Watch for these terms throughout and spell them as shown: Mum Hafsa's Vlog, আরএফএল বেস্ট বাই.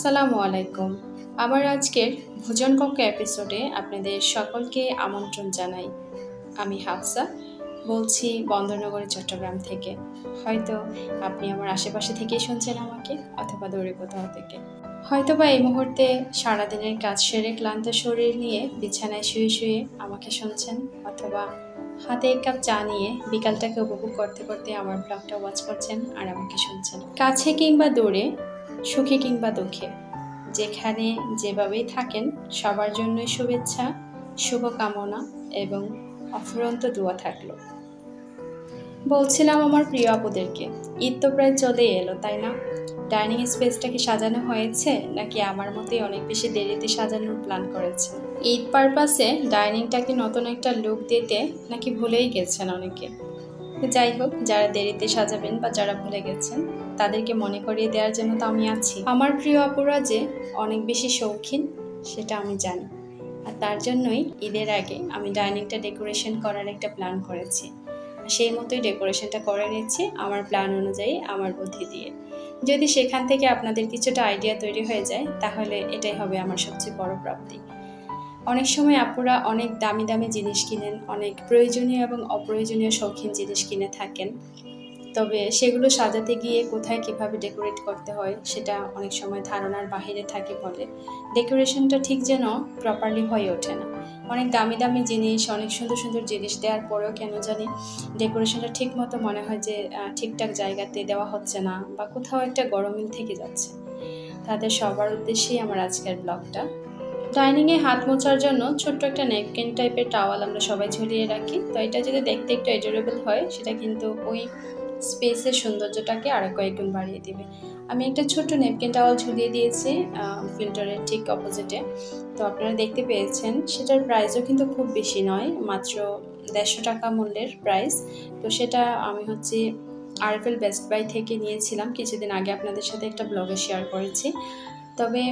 আসসালামু আলাইকুম। আমার আজকের ভোজন কক্ষ এপিসোডে আপনাদের সকলকে আমন্ত্রণ জানাই। আমি হাফসা বলছি বন্দরনগর, চট্টগ্রাম থেকে। হয়তো আপনি আমার আশেপাশে থেকেই শুনছেন আমাকে, অথবা দূরে কোথাও থেকে। হয়তো বা এই মুহূর্তে সারাদিনের কাজ সেরে ক্লান্ত শরীর নিয়ে বিছানায় শুয়ে শুয়ে আমাকে শুনছেন, অথবা হাতে এক কাপ চা নিয়ে বিকালটাকে উপভোগ করতে করতে আমার ব্লগটা ওয়াচ করছেন আর আমাকে শুনছেন। কাছে কিংবা দূরে, সুখে কিংবা দুঃখে, যেখানে যেভাবেই থাকেন সবার জন্যই শুভেচ্ছা, শুভকামনা এবং অফুরন্ত দোয়া থাকলো। বলছিলাম আমার প্রিয় আপুদেরকে, ঈদ তো প্রায় চলে এলো, তাই না? ডাইনিং স্পেসটা কি সাজানো হয়েছে, নাকি আমার মতোই অনেক বেশি দেরিতে সাজানোর প্ল্যান করেছে? ঈদ পারপাসে ডাইনিংটাকে নতুন একটা লুক দিতে নাকি ভুলেই গেছেন অনেকে। যাই হোক, যারা দেরিতে সাজাবেন বা যারা ভুলে গেছেন, তাদেরকে মনে করিয়ে দেওয়ার জন্য তো আমি আছি। আমার প্রিয় আপুরা যে অনেক বেশি শৌখিন সেটা আমি জানি, আর তার জন্যই ঈদের আগে আমি ডাইনিংটা ডেকোরেশন করার একটা প্ল্যান করেছি। সেই মতোই ডেকোরেশনটা করে নিচ্ছি আমার প্ল্যান অনুযায়ী, আমার বুদ্ধি দিয়ে। যদি সেখান থেকে আপনাদের কিছুটা আইডিয়া তৈরি হয়ে যায়, তাহলে এটাই হবে আমার সবচেয়ে বড় প্রাপ্তি। অনেক সময় আপুরা অনেক দামি দামি জিনিস কিনেন, অনেক প্রয়োজনীয় এবং অপ্রয়োজনীয় শৌখিন জিনিস কিনে থাকেন, তবে সেগুলো সাজাতে গিয়ে কোথায় কীভাবে ডেকোরেট করতে হয় সেটা অনেক সময় ধারণার বাহিরে থাকে বলে ডেকোরেশনটা ঠিক যেন প্রপারলি হয়ে ওঠে না। অনেক দামি দামি জিনিস, অনেক সুন্দর সুন্দর জিনিস দেওয়ার পরেও কেন জানি ডেকোরেশনটা ঠিক মতো মনে হয় যে ঠিকঠাক জায়গাতে দেওয়া হচ্ছে না, বা কোথাও একটা গরমিল থেকে যাচ্ছে। তাদের সবার উদ্দেশ্যেই আমার আজকের ব্লগটা। ডাইনিংয়ে হাত মোছার জন্য ছোট্ট একটা নেপকিন টাইপের টাওয়াল আমরা সবাই ঝুলিয়ে রাখি, তো এটা যদি দেখতে একটু এডিটেবল হয় সেটা কিন্তু ওই স্পেসের সৌন্দর্যটাকে আরও কয়েকগুণ বাড়িয়ে দেবে। আমি একটা ছোট্ট নেপকিন টাওয়াল ঝুলিয়ে দিয়েছি ফিল্টারের ঠিক অপোজিটে, তো আপনারা দেখতে পেয়েছেন। সেটার প্রাইসও কিন্তু খুব বেশি নয়, মাত্র 150 টাকা মূল্যের প্রাইস। তো সেটা আমি হচ্ছে আরএফএল বেস্ট বাই থেকে নিয়েছিলাম, কিছুদিন আগে আপনাদের সাথে একটা ব্লগে শেয়ার করেছি। তবে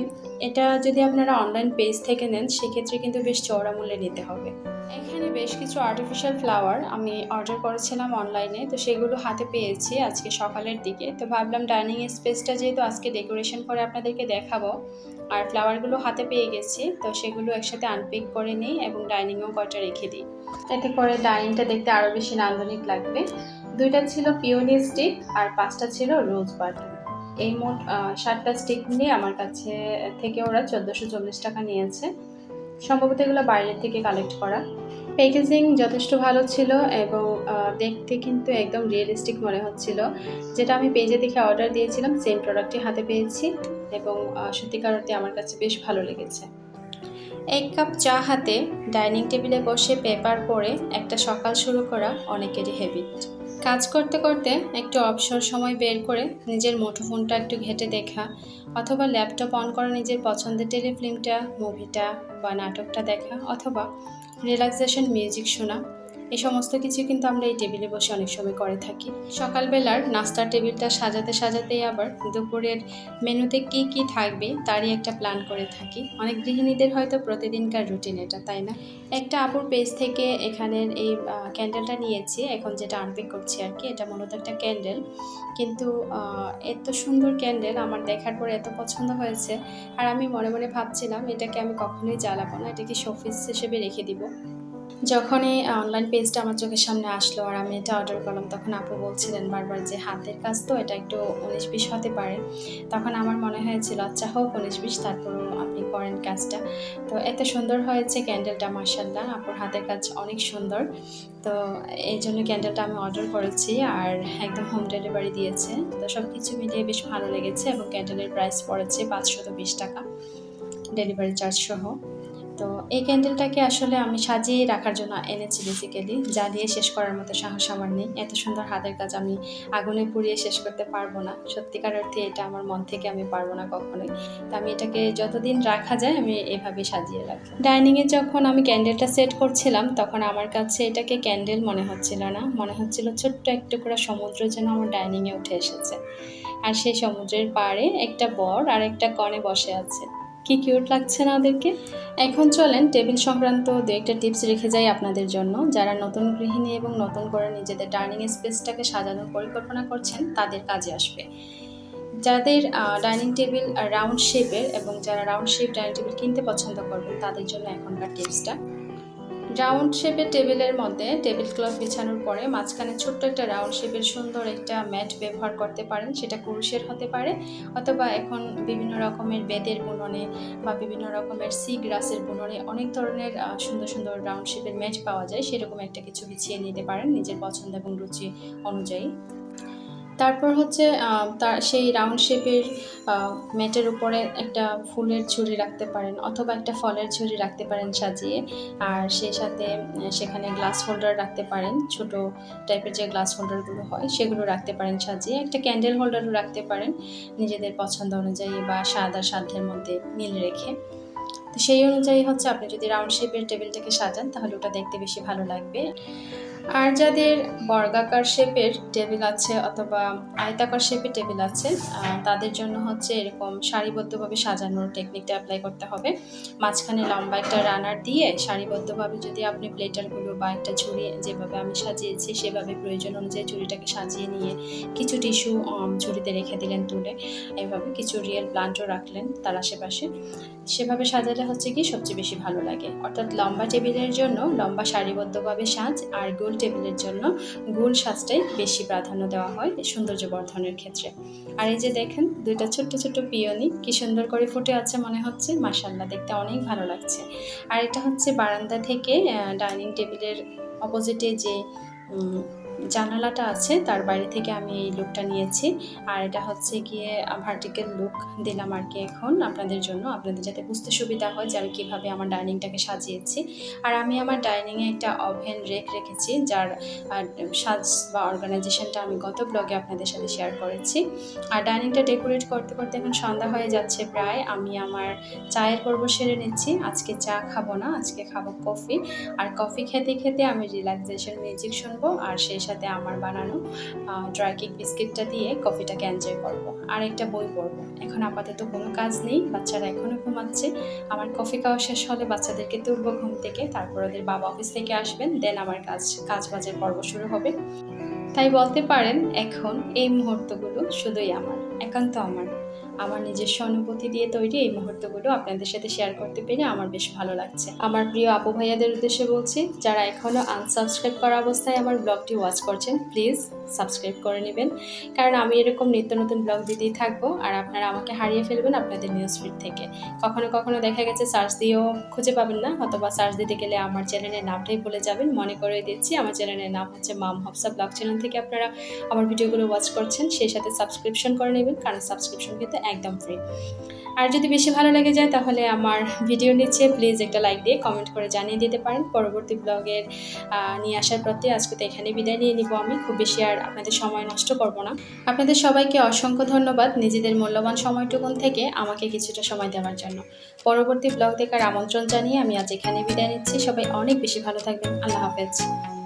এটা যদি আপনারা অনলাইন পেজ থেকে নেন সেক্ষেত্রে কিন্তু বেশ চওড়া মূল্যে নিতে হবে। এখানে বেশ কিছু আর্টিফিশিয়াল ফ্লাওয়ার আমি অর্ডার করেছিলাম অনলাইনে, তো সেগুলো হাতে পেয়েছি আজকে সকালের দিকে। তো ভাবলাম ডাইনিং স্পেসটা যেহেতু আজকে ডেকোরেশন করে আপনাদেরকে দেখাবো, আর ফ্লাওয়ারগুলো হাতে পেয়ে গেছি, তো সেগুলো একসাথে আনপিক করে নিই এবং ডাইনিংও কয়টা রেখে দিই, এতে করে ডাইনিংটা দেখতে আরও বেশি নান্দনিক লাগবে। 2টা ছিল পিওনি স্টিক আর 5টা ছিল রোজ বাটন। এই মোট 7টা স্টিক নিয়ে আমার কাছে থেকে ওরা 1440 টাকা নিয়েছে, সম্ভবত এগুলো বাইরের থেকে কালেক্ট করা। প্যাকেজিং যথেষ্ট ভালো ছিল এবং দেখতে কিন্তু একদম রিয়েলিস্টিক মনে হচ্ছিল। যেটা আমি পেজে দেখে অর্ডার দিয়েছিলাম সেম প্রোডাক্টটি হাতে পেয়েছি এবং সত্যিকার অর্থে আমার কাছে বেশ ভালো লেগেছে। 1 কাপ চা হাতে ডাইনিং টেবিলে বসে পেপার পড়ে একটা সকাল শুরু করা অনেকেরই হ্যাবিট। কাজ করতে করতে একটু অবসর সময় বের করে নিজের মুঠোফোনটা একটু ঘেঁটে দেখা, অথবা ল্যাপটপ অন করে নিজের পছন্দের টেলিফিল্মটা, মুভিটা বা নাটকটা দেখা, অথবা রিল্যাক্সেশন মিউজিক শোনা, এই সমস্ত কিছু কিন্তু আমরা এই টেবিলে বসে অনেক সময় করে থাকি। সকালবেলার নাস্তার টেবিলটা সাজাতে সাজাতেই আবার দুপুরের মেনুতে কি কি থাকবে তারই একটা প্ল্যান করে থাকি। অনেক গৃহিণীদের হয়তো প্রতিদিনকার রুটিন এটা, তাই না? একটা আপুর পেজ থেকে এখানের এই ক্যান্ডেলটা নিয়েছি, এখন যেটা আনপিক করছি আর কি। এটা মূলত একটা ক্যান্ডেল, কিন্তু এত সুন্দর ক্যান্ডেল আমার দেখার পরে এত পছন্দ হয়েছে, আর আমি মনে মনে ভাবছিলাম এটাকে আমি কখনোই জ্বালাবো না, এটাকে শোপিস হিসেবে রেখে দিব। যখনই অনলাইন পেজটা আমার চোখের সামনে আসলো আর আমি এটা অর্ডার করলাম, তখন আপু বলছিলেন বারবার যে হাতের কাজ তো এটা একটু 19-20 হতে পারে। তখন আমার মনে হয়েছিল আচ্ছা হোক 19-20, তারপরও আপনি করেন কাজটা। তো এত সুন্দর হয়েছে ক্যান্ডেলটা, মাশাআল্লাহ আপুর হাতের কাজ অনেক সুন্দর। তো এই জন্য ক্যান্ডেলটা আমি অর্ডার করেছি আর একদম হোম ডেলিভারি দিয়েছে। তো সব কিছু মিলিয়ে বেশ ভালো লেগেছে এবং ক্যান্ডেলের প্রাইস পড়েছে 520 টাকা ডেলিভারি চার্জ সহ। তো এই ক্যান্ডেলটাকে আসলে আমি সাজিয়ে রাখার জন্য এনেছি, বেসিক্যালি জ্বালিয়ে শেষ করার মতো সাহস আমার নেই। এত সুন্দর হাতের কাজ আমি আগুনে পুড়িয়ে শেষ করতে পারবো না, সত্যিকার অর্থে এটা আমার মন থেকে আমি পারবো না কখনোই। তো আমি এটাকে যতদিন রাখা যায় আমি এভাবে সাজিয়ে রাখি। ডাইনিংয়ে যখন আমি ক্যান্ডেলটা সেট করছিলাম তখন আমার কাছে এটাকে ক্যান্ডেল মনে হচ্ছিল না, মনে হচ্ছিল ছোট্ট এক টুকরা সমুদ্র যেন আমার ডাইনিংয়ে উঠে এসেছে, আর সেই সমুদ্রের পাড়ে একটা বর আর একটা কনে বসে আছে। কি কিউট লাগছে না ওদেরকে? এখন চলেন টেবিল সংক্রান্ত 2-1টা টিপস রেখে যাই আপনাদের জন্য, যারা নতুন গৃহিণী এবং নতুন করে নিজেদের ডাইনিং স্পেসটাকে সাজানোর পরিকল্পনা করছেন তাদের কাজে আসবে। যাদের ডাইনিং টেবিল রাউন্ড শেপের এবং যারা রাউন্ড শেপ ডাইনিং টেবিল কিনতে পছন্দ করবেন তাদের জন্য এখনকার টিপসটা। রাউন্ড শেপের টেবিলের মধ্যে টেবিল ক্লথ বিছানোর পরে মাঝখানে ছোট্ট একটা রাউন্ড শেপের সুন্দর একটা ম্যাট ব্যবহার করতে পারেন। সেটা কুরুশের হতে পারে অথবা এখন বিভিন্ন রকমের বেতের বুননে বা বিভিন্ন রকমের সি গ্রাসের বুননে অনেক ধরনের সুন্দর সুন্দর রাউন্ড শেপের ম্যাট পাওয়া যায়, সেরকম একটা কিছু বিছিয়ে নিতে পারেন নিজের পছন্দ এবং রুচি অনুযায়ী। তারপর হচ্ছে তার সেই রাউন্ড শেপের ম্যাটের উপরে একটা ফুলের ঝুড়ি রাখতে পারেন অথবা একটা ফলের ঝুড়ি রাখতে পারেন সাজিয়ে, আর সেই সাথে সেখানে গ্লাস হোল্ডার রাখতে পারেন, ছোট টাইপের যে গ্লাস হোল্ডারগুলো হয় সেগুলো রাখতে পারেন সাজিয়ে। একটা ক্যান্ডেল হোল্ডারও রাখতে পারেন নিজেদের পছন্দ অনুযায়ী বা স্বাদ আর সাধ্যের মধ্যে মিল রেখে। তো সেই অনুযায়ী হচ্ছে আপনি যদি রাউন্ড শেপের টেবিলটাকে সাজান তাহলে ওটা দেখতে বেশি ভালো লাগবে। আর যাদের বর্গাকার শেপের টেবিল আছে অথবা আয়তাকার শেপের টেবিল আছে তাদের জন্য হচ্ছে এরকম সারিবদ্ধভাবে সাজানোর টেকনিকটা অ্যাপ্লাই করতে হবে। মাঝখানে লম্বা একটা রানার দিয়ে সারিবদ্ধভাবে যদি আপনি প্লেটারগুলো বা একটা ঝুড়ি যেভাবে আমি সাজিয়েছি সেভাবে প্রয়োজন অনুযায়ী ঝুড়িটাকে সাজিয়ে নিয়ে কিছু টিস্যু ঝুড়িতে রেখে দিলেন তুলে, এভাবে কিছু রিয়েল প্লান্টও রাখলেন তার আশেপাশে, সেভাবে সাজালে হচ্ছে কি সবচেয়ে বেশি ভালো লাগে। অর্থাৎ লম্বা টেবিলের জন্য লম্বা সারিবদ্ধভাবে সাজ, আর গোল টেবিলের জন্য গোল সাজটাই বেশি প্রাধান্য দেওয়া হয় সৌন্দর্য বর্ধনের ক্ষেত্রে। আর এই যে দেখেন দুইটা ছোট্ট ছোট্ট পিওনি কি সুন্দর করে ফুটে আছে, মনে হচ্ছে মাশাআল্লাহ দেখতে অনেক ভালো লাগছে। আর এটা হচ্ছে বারান্দা থেকে ডাইনিং টেবিলের অপোজিটে যে জানালাটা আছে তার বাইরে থেকে আমি এই লুকটা নিয়েছি, আর এটা হচ্ছে গিয়ে ভার্টিক্যাল লুক দিলাম আর কি এখন আপনাদের জন্য, আপনাদের যাতে বুঝতে সুবিধা হয় যে আমি কীভাবে আমার ডাইনিংটাকে সাজিয়েছি। আর আমি আমার ডাইনিংয়ে একটা ওভেন রেখেছি যার সাজ বা অর্গানাইজেশনটা আমি গত ব্লগে আপনাদের সাথে শেয়ার করেছি। আর ডাইনিংটা ডেকোরেট করতে করতে এখন সন্ধ্যা হয়ে যাচ্ছে প্রায়। আমি আমার চায়ের পর্ব সেরে নিচ্ছি। আজকে চা খাবো না, আজকে খাবো কফি, আর কফি খেতে খেতে আমি রিল্যাক্সেশন মিউজিক শুনবো, আর সেই সাথে আমার বানানো ড্রাই কেক বিস্কিটটা দিয়ে কফিটাকে এনজয় করব, আর একটা বই পড়বো। এখন আপাতত কোনো কাজ নেই, বাচ্চারা এখনও ঘুমাচ্ছে। আমার কফি খাওয়া শেষ হলে বাচ্চাদেরকে তুলবো ঘুম থেকে, তারপর ওদের বাবা অফিস থেকে আসবেন, দেন আমার কাজবাজের পর্ব শুরু হবে। তাই বলতে পারেন এখন এই মুহূর্তগুলো শুধুই আমার, একান্ত আমার, আমার নিজস্ব অনুভূতি দিয়ে তৈরি এই মুহূর্তগুলো আপনাদের সাথে শেয়ার করতে পেরে আমার বেশ ভালো লাগছে। আমার প্রিয় আপু ভাইয়াদের উদ্দেশ্যে বলছি, যারা এখনও আনসাবস্ক্রাইব করা অবস্থায় আমার ব্লগটি ওয়াচ করছেন প্লিজ সাবস্ক্রাইব করে নেবেন, কারণ আমি এরকম নিত্য নতুন ব্লগ দিতেই থাকবো। আর আপনারা আমাকে হারিয়ে ফেলবেন আপনাদের নিউজ ফিড থেকে। কখনো কখনো দেখা গেছে সার্চ দিয়েও খুঁজে পাবেন না, অথবা সার্চ দিতে গেলে আমার চ্যানেলের নামটাই ভুলে যাবেন। মনে করে দিচ্ছি, আমার চ্যানেলের নাম হচ্ছে মাম হাফসা ব্লগ চ্যানেল থেকে আপনারা আমার ভিডিওগুলো ওয়াচ করছেন। সেই সাথে সাবস্ক্রিপশন করে নেবেন, কারণ সাবস্ক্রিপশন কিন্তু একদম ফ্রি। আর যদি বেশি ভালো লেগে যায় তাহলে আমার ভিডিও নিচে প্লিজ একটা লাইক দিয়ে কমেন্ট করে জানিয়ে দিতে পারেন। পরবর্তী ব্লগের নিয়ে আসার প্রতি আজকে তো এখানে বিদায় নিয়ে নিব। আমি খুব বেশি আর আপনাদের সময় নষ্ট করব না। আপনাদের সবাইকে অসংখ্য ধন্যবাদ নিজেদের মূল্যবান সময়টুকুন থেকে আমাকে কিছুটা সময় দেওয়ার জন্য। পরবর্তী ব্লগ দেখার আমন্ত্রণ জানিয়ে আমি আজ এখানে বিদায় নিচ্ছি। সবাই অনেক বেশি ভালো থাকবেন। আল্লাহ হাফেজ।